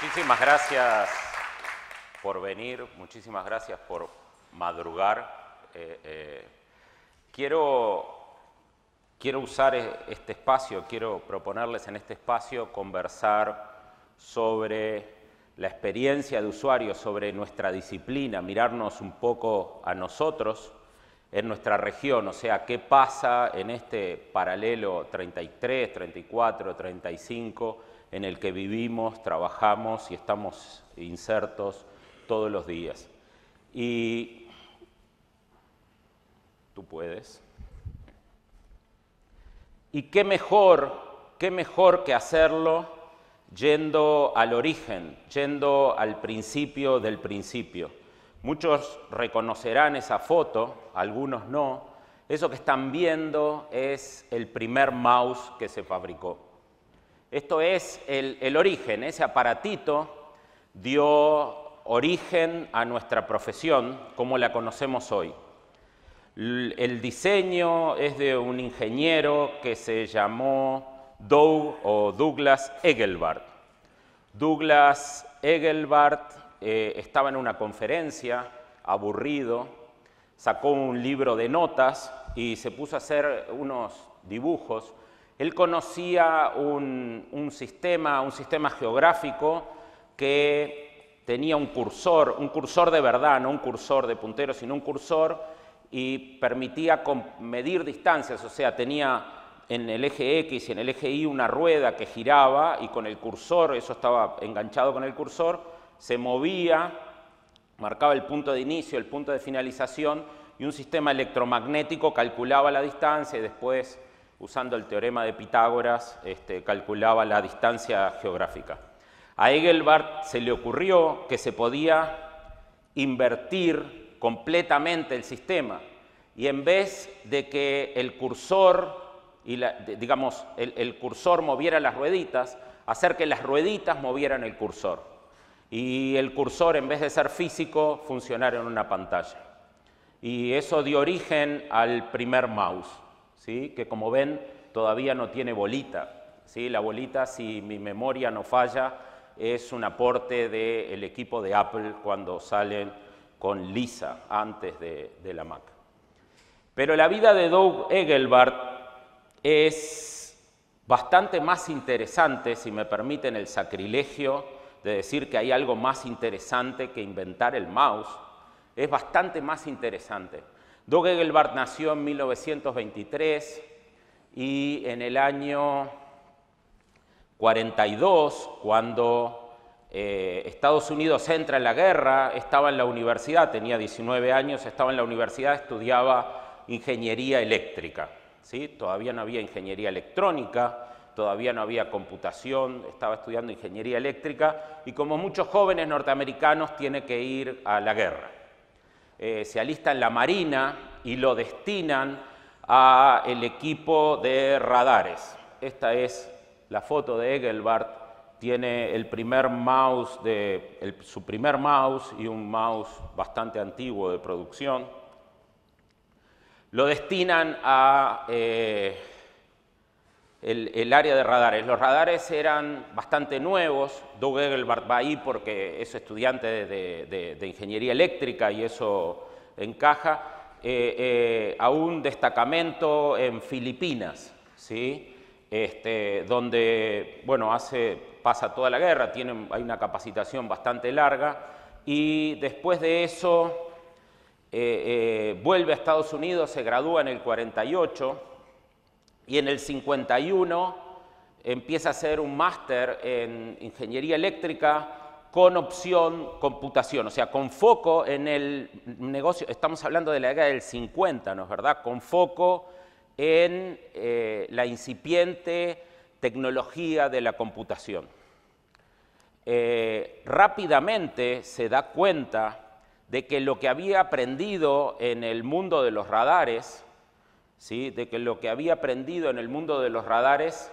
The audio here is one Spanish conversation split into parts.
Muchísimas gracias por venir, muchísimas gracias por madrugar. Quiero usar este espacio, quiero proponerles en este espacio conversar sobre la experiencia de usuario, sobre nuestra disciplina, mirarnos un poco a nosotros en nuestra región, o sea, qué pasa en este paralelo 33, 34, 35, en el que vivimos, trabajamos y estamos insertos todos los días. Y tú puedes. Y qué mejor que hacerlo yendo al origen, yendo al principio del principio. Muchos reconocerán esa foto, algunos no. Eso que están viendo es el primer mouse que se fabricó. Esto es el origen. Ese aparatito dio origen a nuestra profesión como la conocemos hoy. El diseño es de un ingeniero que se llamó Douglas Engelbart. Douglas Engelbart estaba en una conferencia, aburrido, sacó un libro de notas y se puso a hacer unos dibujos. Él conocía un sistema geográfico que tenía un cursor de verdad, no un cursor de puntero, sino un cursor, y permitía medir distancias, o sea, tenía en el eje X y en el eje Y una rueda que giraba y con el cursor, eso estaba enganchado con el cursor, se movía, marcaba el punto de inicio, el punto de finalización y un sistema electromagnético calculaba la distancia y después, usando el teorema de Pitágoras, calculaba la distancia geográfica. A Engelbart se le ocurrió que se podía invertir completamente el sistema y en vez de que el cursor el cursor moviera las rueditas, hacer que las rueditas movieran el cursor. Y el cursor, en vez de ser físico, funcionara en una pantalla. Y eso dio origen al primer mouse, ¿sí? Que como ven, todavía no tiene bolita, ¿sí? La bolita, si mi memoria no falla, es un aporte del equipo de Apple cuando salen con Lisa, antes de la Mac. Pero la vida de Doug Engelbart es bastante más interesante, si me permiten el sacrilegio de decir que hay algo más interesante que inventar el mouse, es bastante más interesante. Doug Engelbart nació en 1923 y en el año 42, cuando Estados Unidos entra en la guerra, estaba en la universidad, tenía 19 años, estaba en la universidad, estudiaba ingeniería eléctrica. ¿Sí? Todavía no había ingeniería electrónica, todavía no había computación, estaba estudiando ingeniería eléctrica y como muchos jóvenes norteamericanos tiene que ir a la guerra. Se alista en la Marina y lo destinan al equipo de radares. Esta es la foto de Engelbart, tiene el primer mouse, su primer mouse y un mouse bastante antiguo de producción. Lo destinan a el área de radares. Los radares eran bastante nuevos. Doug Engelbart va ahí porque es estudiante de ingeniería eléctrica y eso encaja, a un destacamento en Filipinas, ¿sí? Donde bueno, pasa toda la guerra, hay una capacitación bastante larga y después de eso vuelve a Estados Unidos, se gradúa en el 48 y en el 51 empieza a hacer un máster en ingeniería eléctrica con opción computación, o sea, con foco en el negocio, estamos hablando de la década del 50, ¿no es verdad? Con foco en la incipiente tecnología de la computación. Rápidamente se da cuenta de que lo que había aprendido en el mundo de los radares, ¿sí? De que lo que había aprendido en el mundo de los radares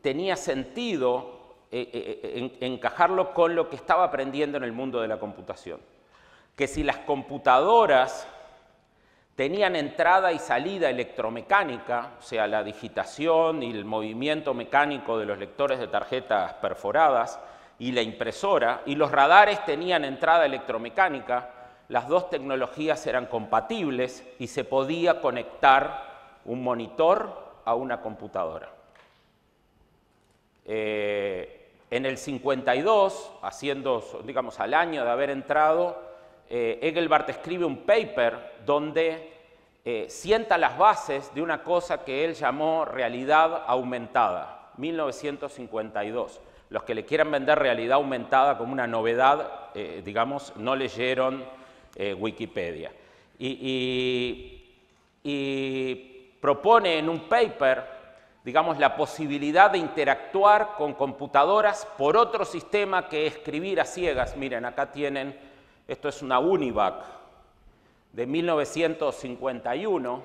tenía sentido encajarlo con lo que estaba aprendiendo en el mundo de la computación. Que si las computadoras tenían entrada y salida electromecánica, o sea, la digitación y el movimiento mecánico de los lectores de tarjetas perforadas y la impresora, y los radares tenían entrada electromecánica. Las dos tecnologías eran compatibles y se podía conectar un monitor a una computadora. En el 52, haciendo, digamos, al año de haber entrado, Engelbart escribe un paper donde sienta las bases de una cosa que él llamó realidad aumentada, 1952. Los que le quieran vender realidad aumentada como una novedad, digamos, no leyeron Wikipedia. Y propone en un paper, digamos, la posibilidad de interactuar con computadoras por otro sistema que escribir a ciegas. Miren, acá tienen, esto es una Univac de 1951,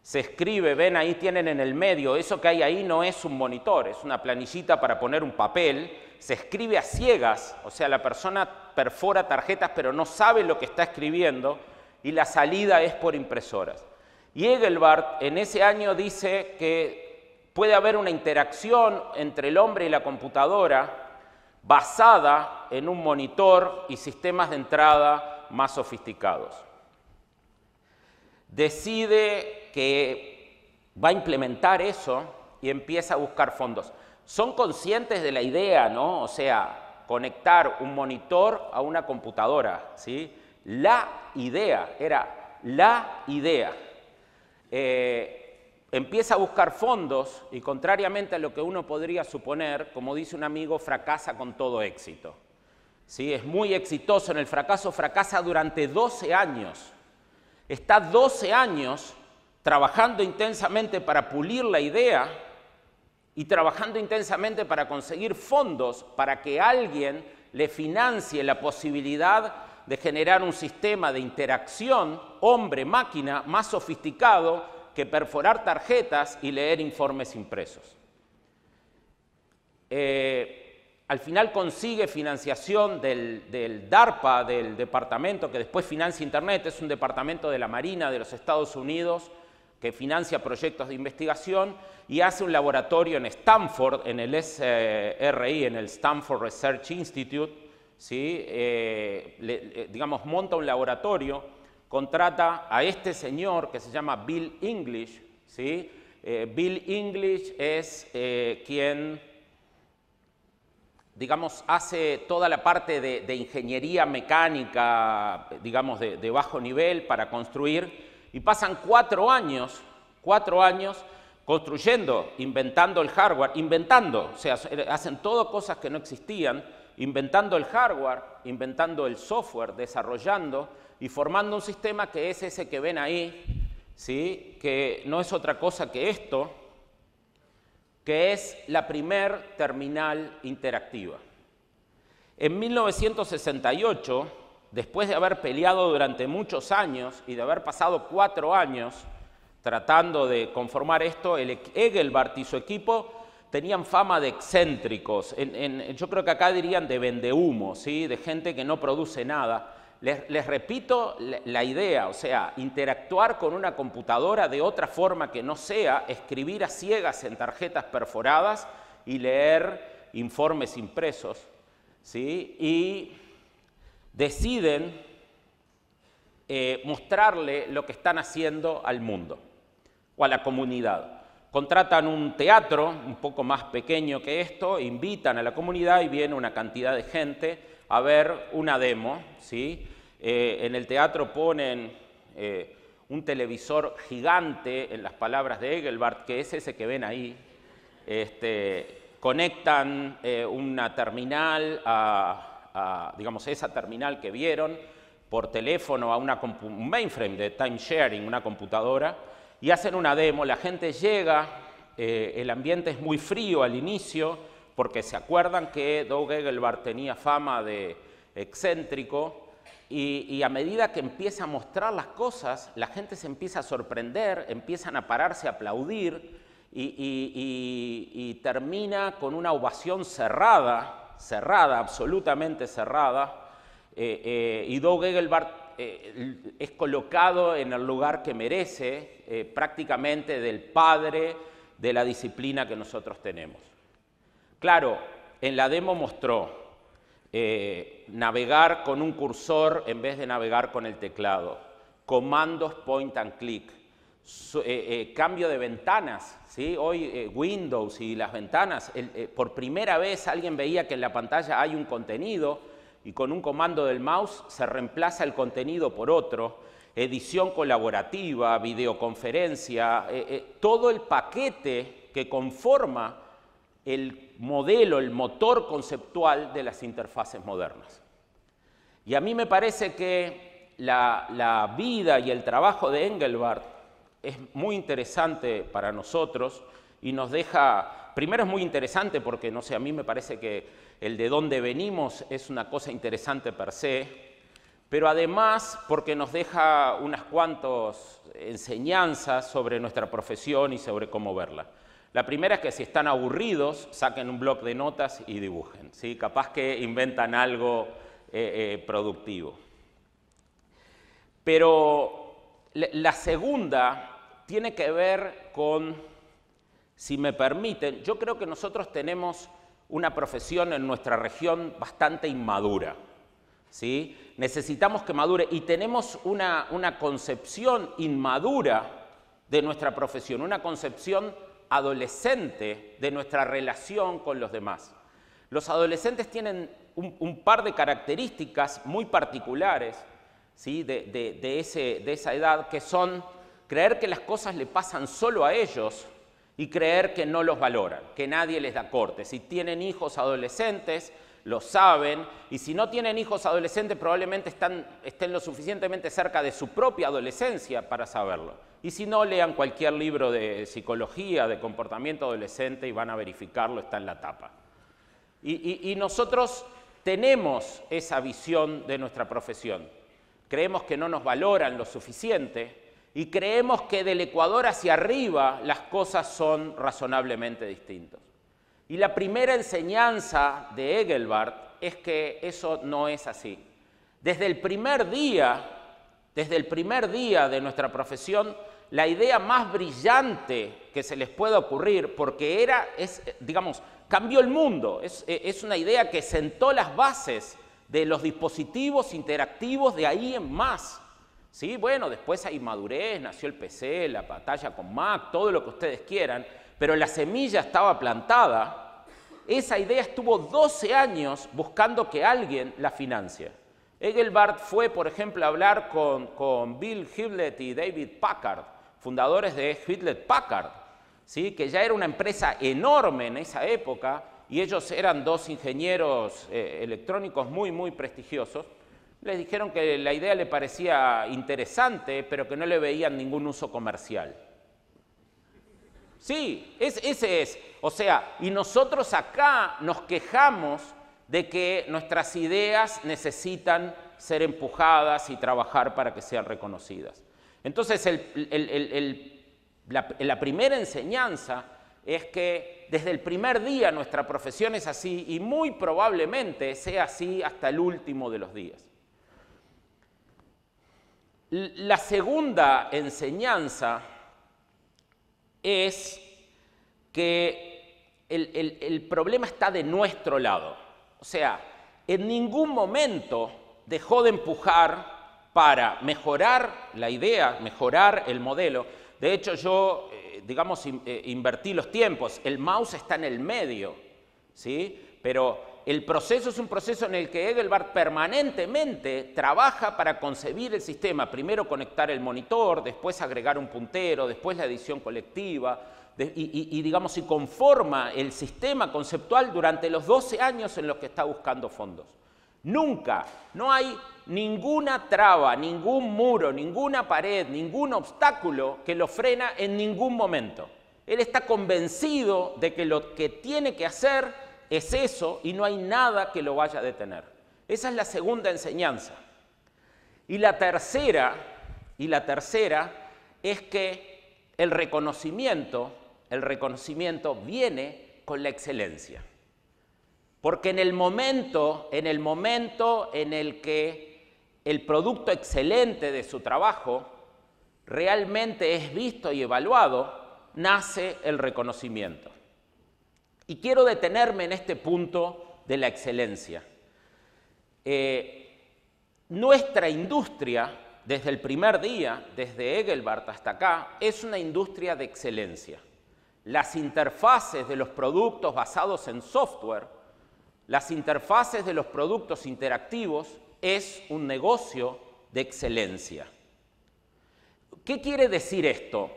se escribe, ven ahí tienen en el medio, eso que hay ahí no es un monitor, es una planillita para poner un papel, se escribe a ciegas, o sea, la persona perfora tarjetas pero no sabe lo que está escribiendo y la salida es por impresoras. Y Engelbart en ese año dice que puede haber una interacción entre el hombre y la computadora basada en un monitor y sistemas de entrada más sofisticados. Decide que va a implementar eso y empieza a buscar fondos. Son conscientes de la idea, ¿no? O sea, conectar un monitor a una computadora, ¿sí? La idea, era la idea. Empieza a buscar fondos y, contrariamente a lo que uno podría suponer, como dice un amigo, fracasa con todo éxito. ¿Sí? Es muy exitoso en el fracaso, fracasa durante 12 años. Está 12 años trabajando intensamente para pulir la idea y trabajando intensamente para conseguir fondos para que alguien le financie la posibilidad de generar un sistema de interacción hombre-máquina más sofisticado que perforar tarjetas y leer informes impresos. Al final consigue financiación del DARPA, del departamento que después financia Internet, es un departamento de la Marina de los Estados Unidos que financia proyectos de investigación y hace un laboratorio en Stanford, en el SRI, en el Stanford Research Institute, ¿sí? Digamos, monta un laboratorio. Contrata a este señor que se llama Bill English, ¿sí? Bill English es quien, digamos, hace toda la parte de ingeniería mecánica, digamos, de bajo nivel para construir, y pasan 4 años construyendo, inventando el hardware, inventando, o sea, hacen todo cosas que no existían, inventando el hardware, inventando el software, desarrollando y formando un sistema que es ese que ven ahí, ¿sí? Que no es otra cosa que esto, que es la primer terminal interactiva. En 1968, después de haber peleado durante muchos años y de haber pasado 4 años tratando de conformar esto, Engelbart y su equipo tenían fama de excéntricos, yo creo que acá dirían de vendehumo, ¿sí? De gente que no produce nada. Les repito la idea, o sea, interactuar con una computadora de otra forma que no sea escribir a ciegas en tarjetas perforadas y leer informes impresos, ¿sí? Y deciden mostrarle lo que están haciendo al mundo o a la comunidad. Contratan un teatro un poco más pequeño que esto, invitan a la comunidad y viene una cantidad de gente a ver una demo, ¿sí? En el teatro ponen un televisor gigante, en las palabras de Engelbart, que es ese que ven ahí. Conectan una terminal a, digamos, esa terminal que vieron por teléfono a un mainframe de time sharing, una computadora, y hacen una demo. La gente llega, el ambiente es muy frío al inicio, porque se acuerdan que Doug Engelbart tenía fama de excéntrico y a medida que empieza a mostrar las cosas, la gente se empieza a sorprender, empiezan a pararse, a aplaudir y termina con una ovación cerrada, absolutamente cerrada, y Doug Engelbart es colocado en el lugar que merece, prácticamente del padre de la disciplina que nosotros tenemos. Claro, en la demo mostró navegar con un cursor en vez de navegar con el teclado, comandos point and click, cambio de ventanas, ¿sí? Hoy Windows y las ventanas, por primera vez alguien veía que en la pantalla hay un contenido y con un comando del mouse se reemplaza el contenido por otro, edición colaborativa, videoconferencia, todo el paquete que conforma el modelo, el motor conceptual de las interfaces modernas. Y a mí me parece que la vida y el trabajo de Engelbart es muy interesante para nosotros y nos deja, primero es muy interesante porque, no sé, a mí me parece que el de dónde venimos es una cosa interesante per se, pero además porque nos deja unas cuantas enseñanzas sobre nuestra profesión y sobre cómo verla. La primera es que si están aburridos, saquen un bloc de notas y dibujen, ¿sí? Capaz que inventan algo productivo. Pero la segunda tiene que ver con, si me permiten, yo creo que nosotros tenemos una profesión en nuestra región bastante inmadura, ¿sí? Necesitamos que madure y tenemos una concepción inmadura de nuestra profesión, una concepción adolescente de nuestra relación con los demás. Los adolescentes tienen un par de características muy particulares, ¿sí? de esa edad, que son creer que las cosas le pasan solo a ellos y creer que no los valoran, que nadie les da corte. Si tienen hijos adolescentes, lo saben, y si no tienen hijos adolescentes probablemente estén lo suficientemente cerca de su propia adolescencia para saberlo. Y si no, lean cualquier libro de psicología, de comportamiento adolescente y van a verificarlo, está en la tapa. Y nosotros tenemos esa visión de nuestra profesión. Creemos que no nos valoran lo suficiente y creemos que del Ecuador hacia arriba las cosas son razonablemente distintas. Y la primera enseñanza de Engelbart es que eso no es así. Desde el primer día de nuestra profesión, la idea más brillante que se les pueda ocurrir, porque cambió el mundo, es una idea que sentó las bases de los dispositivos interactivos de ahí en más. ¿Sí? Bueno, después hay madurez, nació el PC, la pantalla con Mac, todo lo que ustedes quieran, pero la semilla estaba plantada. Esa idea estuvo 12 años buscando que alguien la financie. Engelbart fue, por ejemplo, a hablar con Bill Hewlett y David Packard, fundadores de Hewlett Packard, ¿sí? Que ya era una empresa enorme en esa época y ellos eran dos ingenieros electrónicos muy, muy prestigiosos. Les dijeron que la idea le parecía interesante, pero que no le veían ningún uso comercial. Sí, ese es. O sea, y nosotros acá nos quejamos de que nuestras ideas necesitan ser empujadas y trabajar para que sean reconocidas. Entonces, la primera enseñanza es que desde el primer día nuestra profesión es así y muy probablemente sea así hasta el último de los días. La segunda enseñanza es que el problema está de nuestro lado. O sea, en ningún momento dejó de empujar para mejorar la idea, mejorar el modelo. De hecho, yo, invertí los tiempos. El mouse está en el medio, ¿sí? Pero el proceso es un proceso en el que Engelbart permanentemente trabaja para concebir el sistema. Primero conectar el monitor, después agregar un puntero, después la edición colectiva. Y conforma el sistema conceptual durante los 12 años en los que está buscando fondos. Nunca, no hay ninguna traba, ningún muro, ninguna pared, ningún obstáculo que lo frena en ningún momento. Él está convencido de que lo que tiene que hacer es eso y no hay nada que lo vaya a detener. Esa es la segunda enseñanza. Y la tercera es que el reconocimiento viene con la excelencia. Porque en el momento en el que el producto excelente de su trabajo realmente es visto y evaluado, nace el reconocimiento. Y quiero detenerme en este punto de la excelencia. Nuestra industria, desde el primer día, desde Engelbart hasta acá, es una industria de excelencia. Las interfaces de los productos basados en software, las interfaces de los productos interactivos, es un negocio de excelencia. ¿Qué quiere decir esto?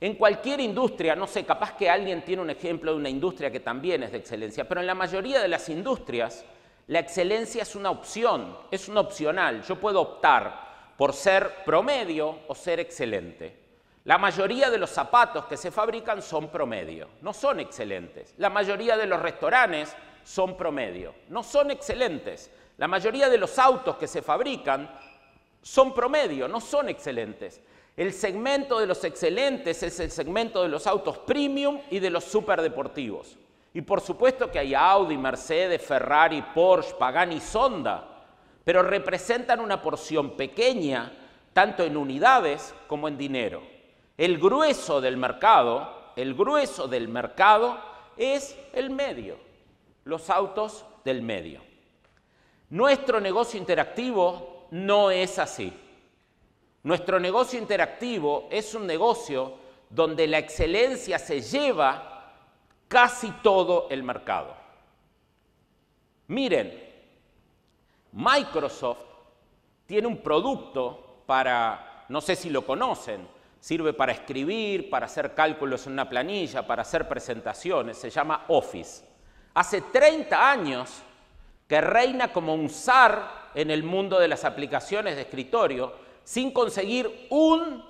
En cualquier industria, no sé, capaz que alguien tiene un ejemplo de una industria que también es de excelencia, pero en la mayoría de las industrias, la excelencia es una opción, es un opcional. Yo puedo optar por ser promedio o ser excelente. La mayoría de los zapatos que se fabrican son promedio, no son excelentes. La mayoría de los restaurantes son promedio, no son excelentes. La mayoría de los autos que se fabrican son promedio, no son excelentes. El segmento de los excelentes es el segmento de los autos premium y de los superdeportivos. Y por supuesto que hay Audi, Mercedes, Ferrari, Porsche, Pagani y Honda, pero representan una porción pequeña, tanto en unidades como en dinero. El grueso del mercado es el medio, los autos del medio. Nuestro negocio interactivo no es así. Nuestro negocio interactivo es un negocio donde la excelencia se lleva casi todo el mercado. Miren, Microsoft tiene un producto para, no sé si lo conocen, sirve para escribir, para hacer cálculos en una planilla, para hacer presentaciones, se llama Office. Hace 30 años que reina como un zar en el mundo de las aplicaciones de escritorio sin conseguir un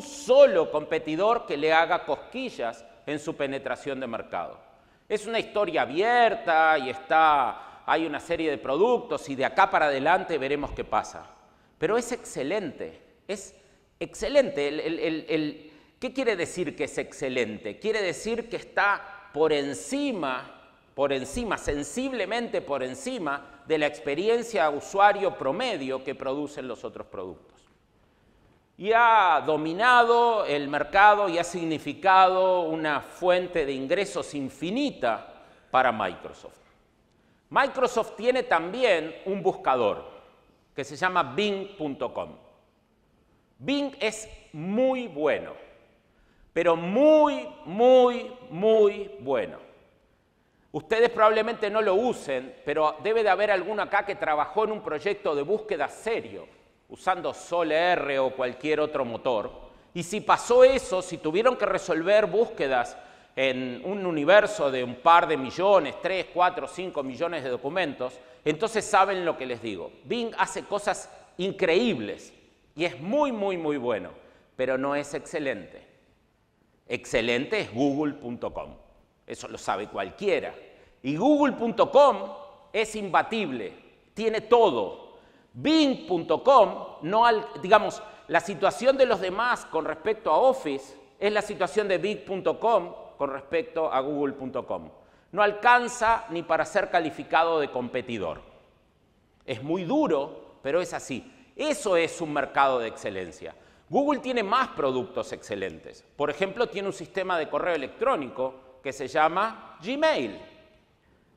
solo competidor que le haga cosquillas en su penetración de mercado. Es una historia abierta y está... Hay una serie de productos y de acá para adelante veremos qué pasa. Pero es excelente, es excelente. ¿Qué quiere decir que es excelente? Quiere decir que está por encima, sensiblemente por encima de la experiencia usuario promedio que producen los otros productos. Y ha dominado el mercado y ha significado una fuente de ingresos infinita para Microsoft. Microsoft tiene también un buscador que se llama Bing.com. Bing es muy bueno, pero muy bueno. Ustedes probablemente no lo usen, pero debe de haber alguno acá que trabajó en un proyecto de búsqueda serio, usando Sol R o cualquier otro motor. Y si pasó eso, si tuvieron que resolver búsquedas en un universo de un par de millones, 3, 4, 5 millones de documentos, entonces saben lo que les digo. Bing hace cosas increíbles y es muy bueno, pero no es excelente. Excelente es Google.com, eso lo sabe cualquiera. Y Google.com es imbatible, tiene todo. Bing.com, digamos, la situación de los demás con respecto a Office es la situación de Bing.com con respecto a Google.com. No alcanza ni para ser calificado de competidor. Es muy duro, pero es así. Eso es un mercado de excelencia. Google tiene más productos excelentes. Por ejemplo, tiene un sistema de correo electrónico que se llama Gmail.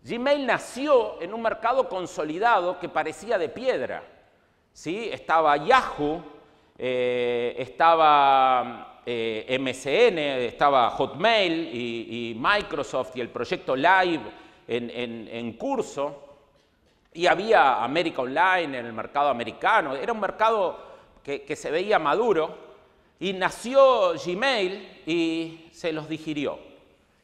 Gmail nació en un mercado consolidado que parecía de piedra. ¿Sí? Estaba Yahoo, estaba... MSN, estaba Hotmail y Microsoft y el proyecto Live en curso, y había America Online en el mercado americano. Era un mercado que se veía maduro, y nació Gmail y se los digirió.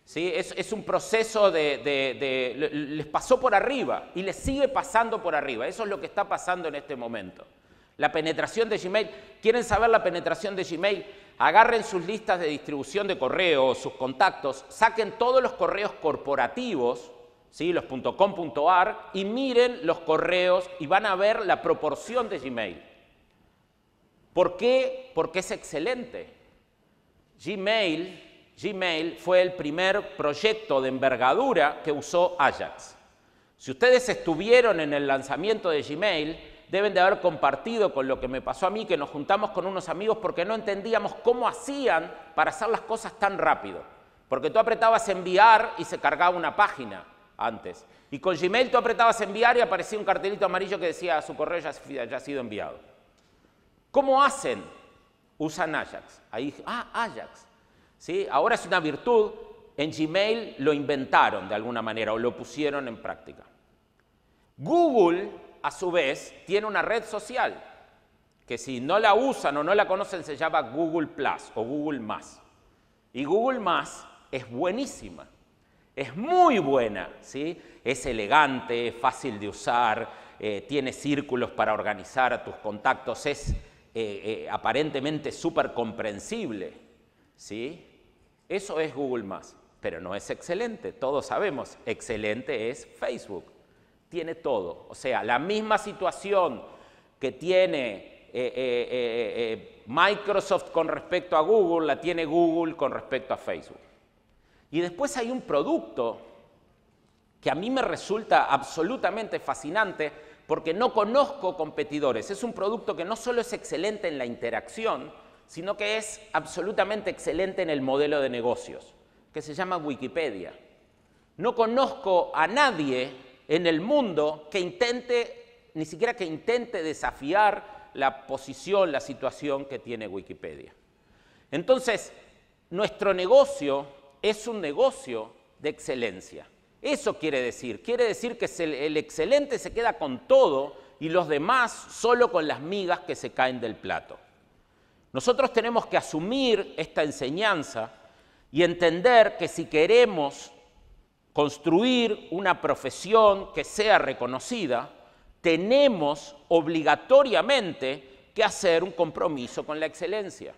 ¿Sí? Es un proceso les pasó por arriba y les sigue pasando por arriba. Eso es lo que está pasando en este momento. La penetración de Gmail, ¿quieren saber la penetración de Gmail? Agarren sus listas de distribución de correo, sus contactos, saquen todos los correos corporativos, ¿sí? Los .com.ar, y miren los correos y van a ver la proporción de Gmail. ¿Por qué? Porque es excelente. Gmail fue el primer proyecto de envergadura que usó Ajax. Si ustedes estuvieron en el lanzamiento de Gmail, deben de haber compartido con lo que me pasó a mí, que nos juntamos con unos amigos porque no entendíamos cómo hacían para hacer las cosas tan rápido. Porque tú apretabas enviar y se cargaba una página antes. Y con Gmail tú apretabas enviar y aparecía un cartelito amarillo que decía su correo ya ha sido enviado. ¿Cómo hacen? Usan Ajax. Ahí dije, Ajax. ¿Sí? Ahora es una virtud. En Gmail lo inventaron de alguna manera o lo pusieron en práctica. Google, a su vez, tiene una red social que si no la usan o no la conocen se llama Google Plus o Google Más. Y Google Más es buenísima. Es muy buena, ¿sí? Es elegante, es fácil de usar, tiene círculos para organizar a tus contactos, es aparentemente súper comprensible, ¿sí? Eso es Google Más, pero no es excelente, todos sabemos, excelente es Facebook. Tiene todo, o sea, la misma situación que tiene Microsoft con respecto a Google, la tiene Google con respecto a Facebook. Y después hay un producto que a mí me resulta absolutamente fascinante porque no conozco competidores. Es un producto que no solo es excelente en la interacción, sino que es absolutamente excelente en el modelo de negocios, que se llama Wikipedia. No conozco a nadie en el mundo que intente, ni siquiera que intente desafiar la posición, la situación que tiene Wikipedia. Entonces, nuestro negocio es un negocio de excelencia. Eso quiere decir que el excelente se queda con todo y los demás solo con las migas que se caen del plato. Nosotros tenemos que asumir esta enseñanza y entender que si queremos construir una profesión que sea reconocida, tenemos obligatoriamente que hacer un compromiso con la excelencia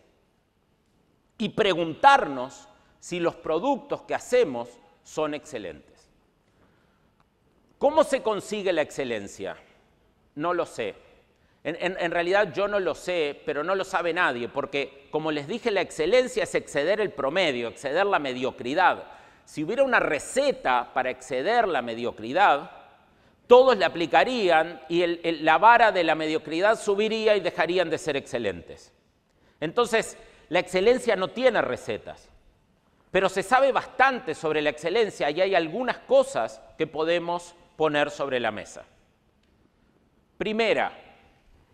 y preguntarnos si los productos que hacemos son excelentes. ¿Cómo se consigue la excelencia? No lo sé. En realidad yo no lo sé, pero no lo sabe nadie, porque como les dije, la excelencia es exceder el promedio, exceder la mediocridad. Si hubiera una receta para exceder la mediocridad, todos la aplicarían y la vara de la mediocridad subiría y dejarían de ser excelentes. Entonces, la excelencia no tiene recetas. Pero se sabe bastante sobre la excelencia y hay algunas cosas que podemos poner sobre la mesa. Primera,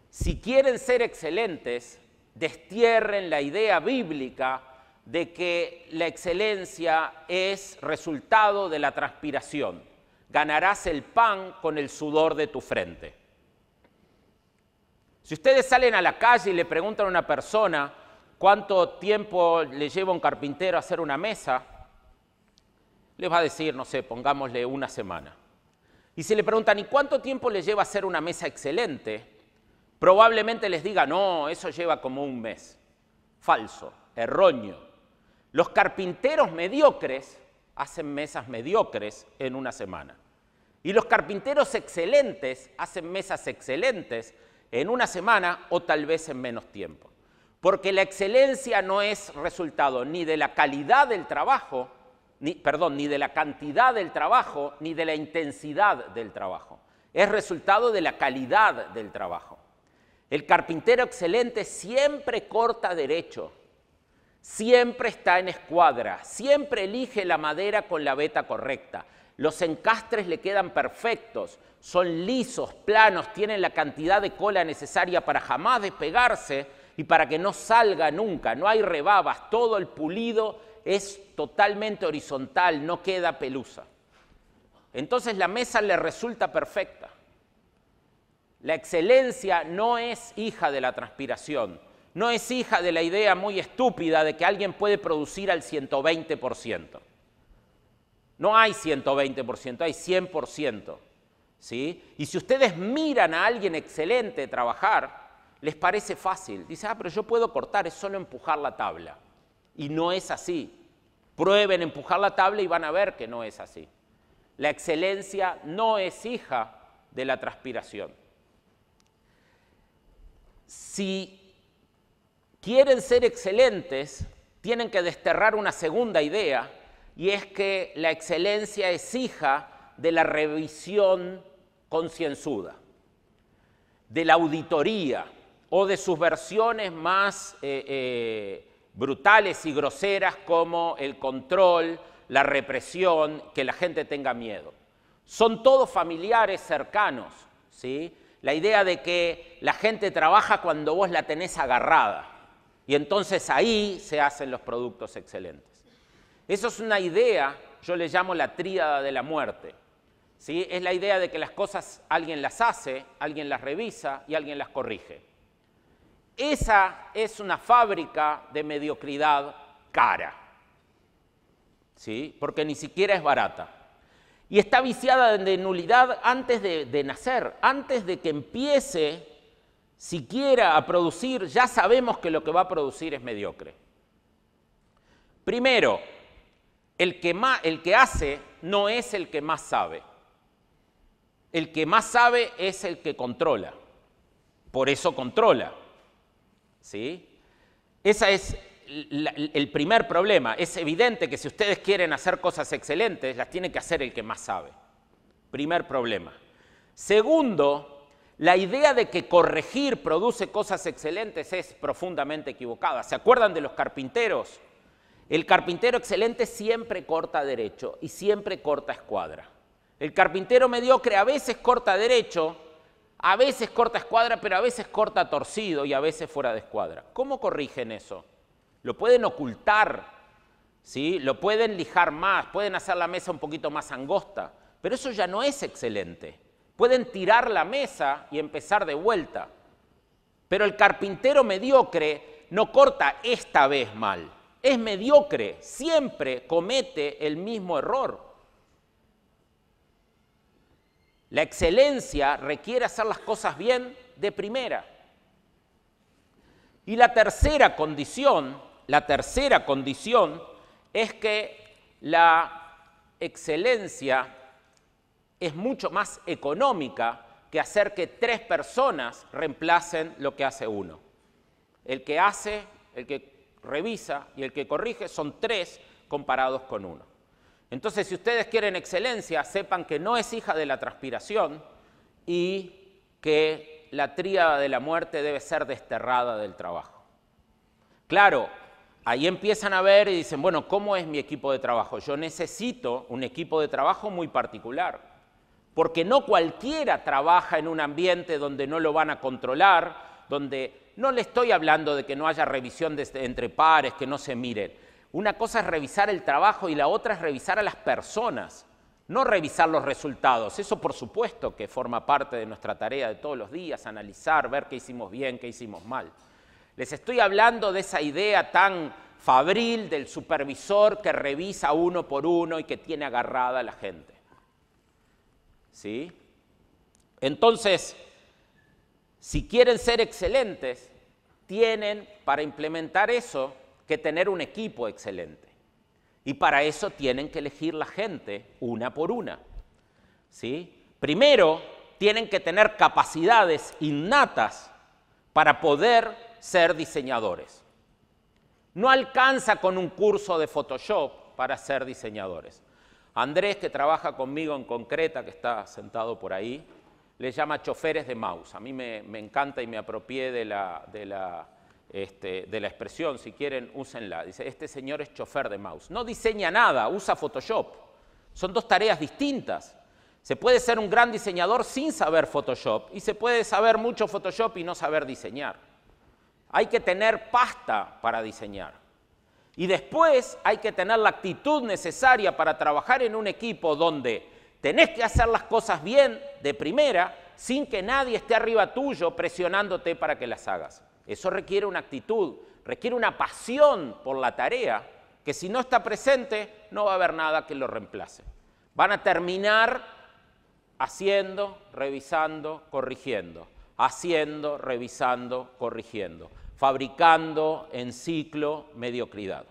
si quieren ser excelentes, destierren la idea bíblica de que la excelencia es resultado de la transpiración. Ganarás el pan con el sudor de tu frente. Si ustedes salen a la calle y le preguntan a una persona ¿cuánto tiempo le lleva un carpintero a hacer una mesa? Les va a decir, no sé, pongámosle una semana. Y si le preguntan, ¿y cuánto tiempo le lleva hacer una mesa excelente? Probablemente les diga, no, eso lleva como un mes. Falso, erróneo. Los carpinteros mediocres hacen mesas mediocres en una semana. Y los carpinteros excelentes hacen mesas excelentes en una semana o tal vez en menos tiempo. Porque la excelencia no es resultado ni de la calidad del trabajo, ni de la cantidad del trabajo, ni de la intensidad del trabajo. Es resultado de la calidad del trabajo. El carpintero excelente siempre corta derecho, siempre está en escuadra, siempre elige la madera con la veta correcta. Los encastres le quedan perfectos, son lisos, planos, tienen la cantidad de cola necesaria para jamás despegarse y para que no salga nunca, no hay rebabas, todo el pulido es totalmente horizontal, no queda pelusa. Entonces la mesa le resulta perfecta. La excelencia no es hija de la transpiración, no es hija de la idea muy estúpida de que alguien puede producir al 120%. No hay 120%, hay 100%. ¿Sí? Y si ustedes miran a alguien excelente trabajar, les parece fácil. Dice, pero yo puedo cortar, es solo empujar la tabla. Y no es así. Prueben empujar la tabla y van a ver que no es así. La excelencia no es hija de la transpiración. Si quieren ser excelentes, tienen que desterrar una segunda idea, y es que la excelencia es hija de la revisión concienzuda. de la auditoría o de sus versiones más brutales y groseras como el control, la represión, que la gente tenga miedo. Son todos familiares cercanos, ¿sí? La idea de que la gente trabaja cuando vos la tenés agarrada y entonces ahí se hacen los productos excelentes. Eso es una idea, yo le llamo la tríada de la muerte, ¿sí? Es la idea de que las cosas alguien las hace, alguien las revisa y alguien las corrige. Esa es una fábrica de mediocridad cara, ¿sí? Porque ni siquiera es barata. Y está viciada de nulidad antes de nacer, antes de que empiece siquiera a producir, ya sabemos que lo que va a producir es mediocre. Primero, el que hace no es el que más sabe. El que más sabe es el que controla. Por eso controla, ¿sí? Ese es el primer problema. Es evidente que si ustedes quieren hacer cosas excelentes, las tiene que hacer el que más sabe. Primer problema. Segundo, la idea de que corregir produce cosas excelentes es profundamente equivocada. ¿Se acuerdan de los carpinteros? El carpintero excelente siempre corta derecho y siempre corta escuadra. El carpintero mediocre a veces corta derecho, a veces corta escuadra, pero a veces corta torcido y a veces fuera de escuadra. ¿Cómo corrigen eso? Lo pueden ocultar, ¿sí? Lo pueden lijar más, pueden hacer la mesa un poquito más angosta, pero eso ya no es excelente. Pueden tirar la mesa y empezar de vuelta. Pero el carpintero mediocre no corta esta vez mal, es mediocre, siempre comete el mismo error. La excelencia requiere hacer las cosas bien de primera. Y la tercera condición, es que la excelencia es mucho más económica que hacer que tres personas reemplacen lo que hace uno. El que hace, el que revisa y el que corrige son tres comparados con uno. Entonces, si ustedes quieren excelencia, sepan que no es hija de la transpiración y que la tríada de la muerte debe ser desterrada del trabajo. Claro, ahí empiezan a ver y dicen, bueno, ¿cómo es mi equipo de trabajo? Yo necesito un equipo de trabajo muy particular, porque no cualquiera trabaja en un ambiente donde no lo van a controlar, donde no le estoy hablando de que no haya revisión entre pares, que no se miren. Una cosa es revisar el trabajo y la otra es revisar a las personas, no revisar los resultados. Eso, por supuesto, que forma parte de nuestra tarea de todos los días, analizar, ver qué hicimos bien, qué hicimos mal. Les estoy hablando de esa idea tan fabril del supervisor que revisa uno por uno y que tiene agarrada a la gente, ¿sí? Entonces, si quieren ser excelentes, tienen para implementar eso que tener un equipo excelente. Y para eso tienen que elegir la gente una por una, ¿sí? Primero, tienen que tener capacidades innatas para poder ser diseñadores. No alcanza con un curso de Photoshop para ser diseñadores. Andrés, que trabaja conmigo en Concreta, que está sentado por ahí, le llama choferes de mouse. A mí me encanta y me apropié de la expresión, si quieren, úsenla. Dice, este señor es chofer de mouse. No diseña nada, usa Photoshop. Son dos tareas distintas. Se puede ser un gran diseñador sin saber Photoshop y se puede saber mucho Photoshop y no saber diseñar. Hay que tener pasta para diseñar. Y después hay que tener la actitud necesaria para trabajar en un equipo donde tenés que hacer las cosas bien de primera sin que nadie esté arriba tuyo presionándote para que las hagas. Eso requiere una actitud, requiere una pasión por la tarea que si no está presente no va a haber nada que lo reemplace. Van a terminar haciendo, revisando, corrigiendo. Haciendo, revisando, corrigiendo, fabricando en ciclo mediocridad.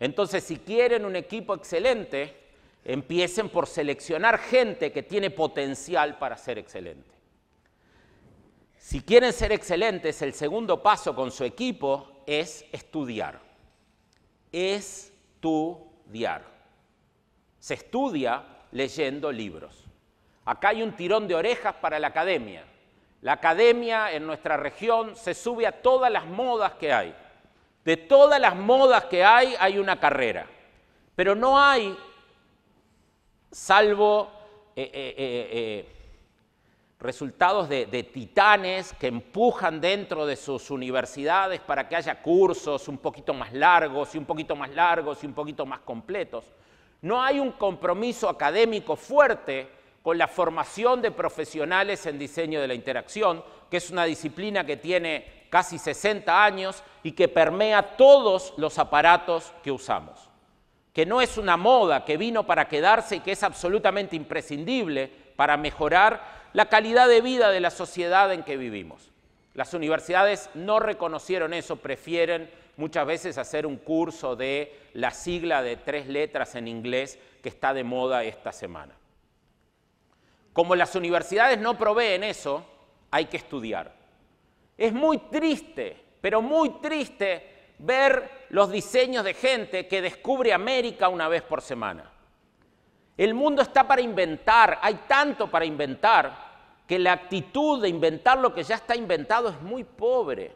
Entonces, si quieren un equipo excelente, empiecen por seleccionar gente que tiene potencial para ser excelente. Si quieren ser excelentes, el segundo paso con su equipo es estudiar. Estudiar. Se estudia leyendo libros. Acá hay un tirón de orejas para la academia. La academia en nuestra región se sube a todas las modas que hay. De todas las modas que hay, hay una carrera. Pero no hay, salvo resultados de titanes que empujan dentro de sus universidades para que haya cursos un poquito más largos y un poquito más largos y un poquito más completos. No hay un compromiso académico fuerte con la formación de profesionales en diseño de la interacción, que es una disciplina que tiene casi 60 años y que permea todos los aparatos que usamos. Que no es una moda que vino para quedarse y que es absolutamente imprescindible para mejorar la calidad de vida de la sociedad en que vivimos. Las universidades no reconocieron eso, prefieren muchas veces hacer un curso de la sigla de 3 letras en inglés que está de moda esta semana. Como las universidades no proveen eso, hay que estudiar. Es muy triste, pero muy triste, ver los diseños de gente que descubre América una vez por semana. El mundo está para inventar, hay tanto para inventar, que la actitud de inventar lo que ya está inventado es muy pobre.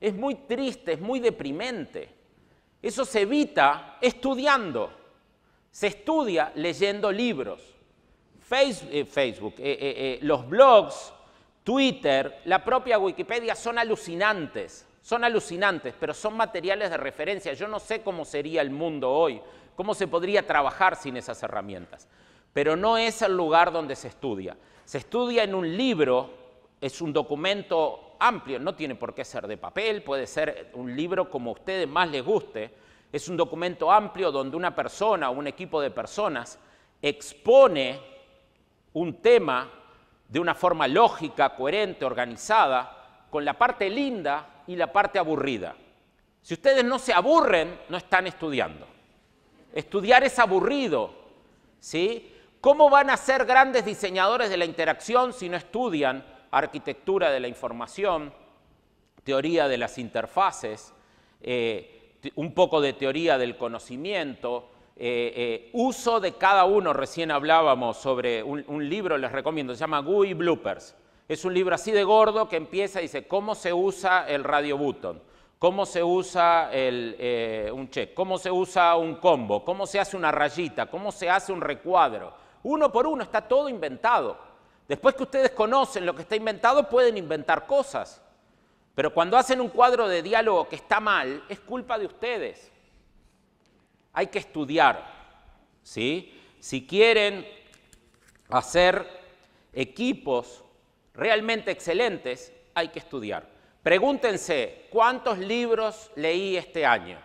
Es muy triste, es muy deprimente. Eso se evita estudiando. Se estudia leyendo libros. Los blogs, Twitter, la propia Wikipedia son alucinantes, pero son materiales de referencia. Yo no sé cómo sería el mundo hoy, cómo se podría trabajar sin esas herramientas, pero no es el lugar donde se estudia. Se estudia en un libro, es un documento amplio, no tiene por qué ser de papel, puede ser un libro como a ustedes más les guste, es un documento amplio donde una persona o un equipo de personas expone un tema de una forma lógica, coherente, organizada, con la parte linda y la parte aburrida. Si ustedes no se aburren, no están estudiando. Estudiar es aburrido, ¿sí? ¿Cómo van a ser grandes diseñadores de la interacción si no estudian arquitectura de la información, teoría de las interfaces, un poco de teoría del conocimiento? Uso de cada uno, recién hablábamos sobre un libro, les recomiendo, se llama GUI Bloopers. Es un libro así de gordo que empieza y dice cómo se usa el radio button, cómo se usa un check, cómo se usa un combo, cómo se hace una rayita, cómo se hace un recuadro. Uno por uno, está todo inventado. Después que ustedes conocen lo que está inventado, pueden inventar cosas. Pero cuando hacen un cuadro de diálogo que está mal, es culpa de ustedes. Hay que estudiar, ¿sí? Si quieren hacer equipos realmente excelentes, hay que estudiar. Pregúntense, ¿cuántos libros leí este año?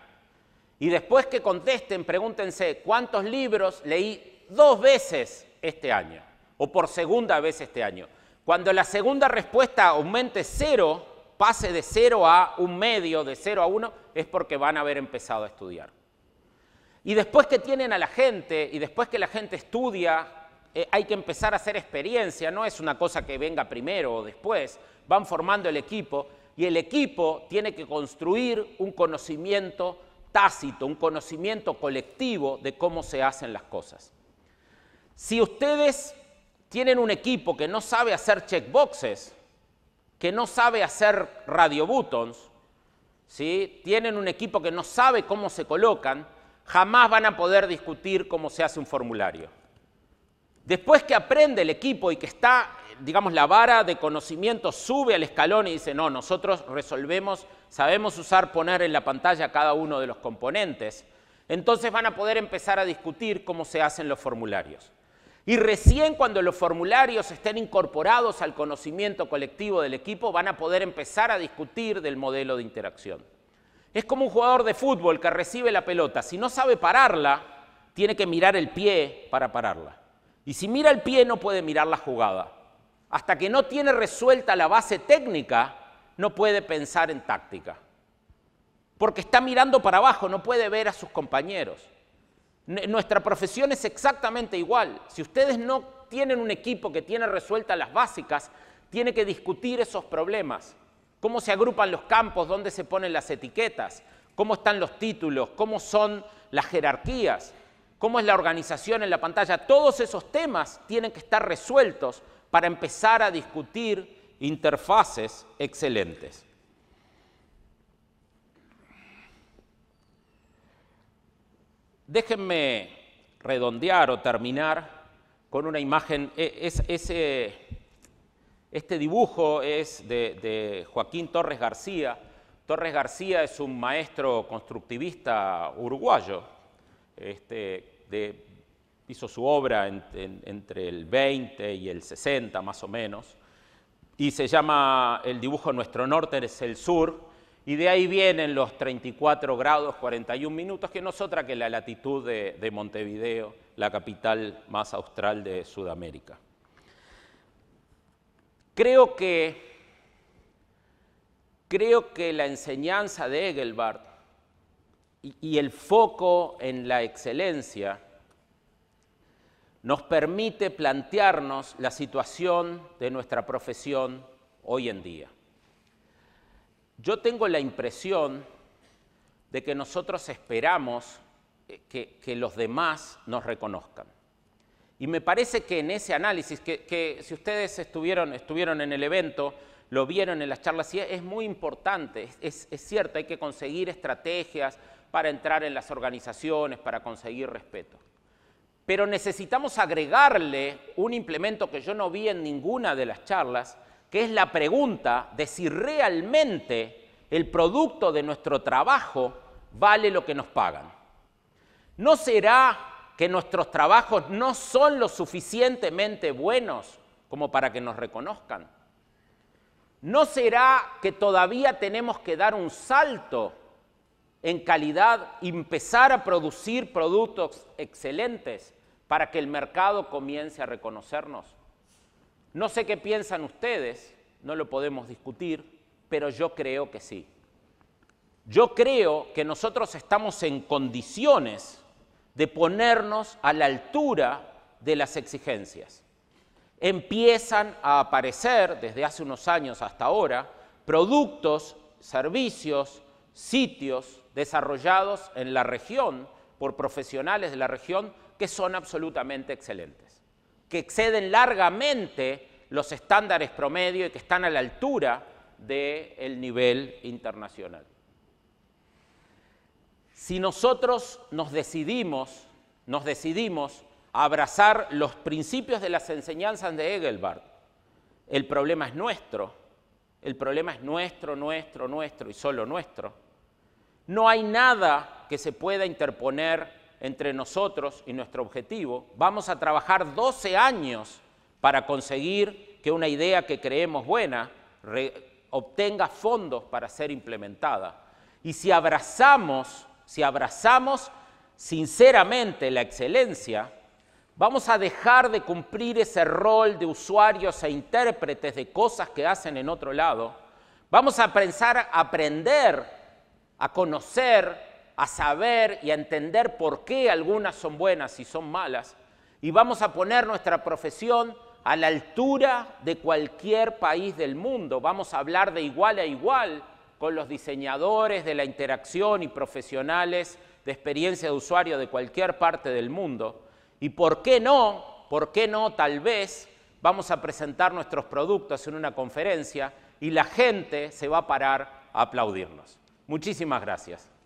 Y después que contesten, pregúntense, ¿cuántos libros leí 2 veces este año? O por segunda vez este año. Cuando la segunda respuesta aumente 0, pase de 0 a 1/2, de 0 a 1, es porque van a haber empezado a estudiar. Y después que tienen a la gente, y después que la gente estudia, hay que empezar a hacer experiencia, no es una cosa que venga primero o después, van formando el equipo, y el equipo tiene que construir un conocimiento tácito, un conocimiento colectivo de cómo se hacen las cosas. Si ustedes tienen un equipo que no sabe hacer checkboxes, que no sabe hacer radio buttons, ¿sí? Tienen un equipo que no sabe cómo se colocan, jamás van a poder discutir cómo se hace un formulario. Después que aprende el equipo y que está, digamos, la vara de conocimiento sube al escalón y dice, no, nosotros resolvemos, sabemos usar, poner en la pantalla cada uno de los componentes, entonces van a poder empezar a discutir cómo se hacen los formularios. Y recién cuando los formularios estén incorporados al conocimiento colectivo del equipo, van a poder empezar a discutir del modelo de interacción. Es como un jugador de fútbol que recibe la pelota. Si no sabe pararla, tiene que mirar el pie para pararla. Y si mira el pie, no puede mirar la jugada. Hasta que no tiene resuelta la base técnica, no puede pensar en táctica. Porque está mirando para abajo, no puede ver a sus compañeros. Nuestra profesión es exactamente igual. Si ustedes no tienen un equipo que tiene resueltas las básicas, tiene que discutir esos problemas. Cómo se agrupan los campos, dónde se ponen las etiquetas, cómo están los títulos, cómo son las jerarquías, cómo es la organización en la pantalla. Todos esos temas tienen que estar resueltos para empezar a discutir interfaces excelentes. Déjenme redondear o terminar con una imagen. Este dibujo es de Joaquín Torres García. Torres García es un maestro constructivista uruguayo. Hizo su obra entre el 20 y el 60, más o menos. Y se llama el dibujo Nuestro Norte es el Sur. Y de ahí vienen los 34 grados, 41 minutos, que no es otra que la latitud de Montevideo, la capital más austral de Sudamérica. Creo que la enseñanza de Engelbart y el foco en la excelencia nos permite plantearnos la situación de nuestra profesión hoy en día. Yo tengo la impresión de que nosotros esperamos que los demás nos reconozcan. Y me parece que en ese análisis, que si ustedes estuvieron en el evento, lo vieron en las charlas, y es muy importante, es cierto, hay que conseguir estrategias para entrar en las organizaciones, para conseguir respeto. Pero necesitamos agregarle un implemento que yo no vi en ninguna de las charlas, que es la pregunta de si realmente el producto de nuestro trabajo vale lo que nos pagan. ¿No será que nuestros trabajos no son lo suficientemente buenos como para que nos reconozcan? ¿No será que todavía tenemos que dar un salto en calidad y empezar a producir productos excelentes para que el mercado comience a reconocernos? No sé qué piensan ustedes, no lo podemos discutir, pero yo creo que sí. Yo creo que nosotros estamos en condiciones de ponernos a la altura de las exigencias. Empiezan a aparecer, desde hace unos años hasta ahora, productos, servicios, sitios desarrollados en la región por profesionales de la región que son absolutamente excelentes, que exceden largamente los estándares promedio y que están a la altura del nivel internacional. Si nosotros nos decidimos a abrazar los principios de las enseñanzas de Engelbart, el problema es nuestro, el problema es nuestro y solo nuestro. No hay nada que se pueda interponer entre nosotros y nuestro objetivo. Vamos a trabajar 12 años para conseguir que una idea que creemos buena obtenga fondos para ser implementada. Y si abrazamos sinceramente la excelencia, vamos a dejar de cumplir ese rol de usuarios e intérpretes de cosas que hacen en otro lado. Vamos a aprender a conocer, a saber y a entender por qué algunas son buenas y son malas, y vamos a poner nuestra profesión a la altura de cualquier país del mundo. Vamos a hablar de igual a igual con los diseñadores de la interacción y profesionales de experiencia de usuario de cualquier parte del mundo. Y por qué no, tal vez vamos a presentar nuestros productos en una conferencia y la gente se va a parar a aplaudirnos. Muchísimas gracias.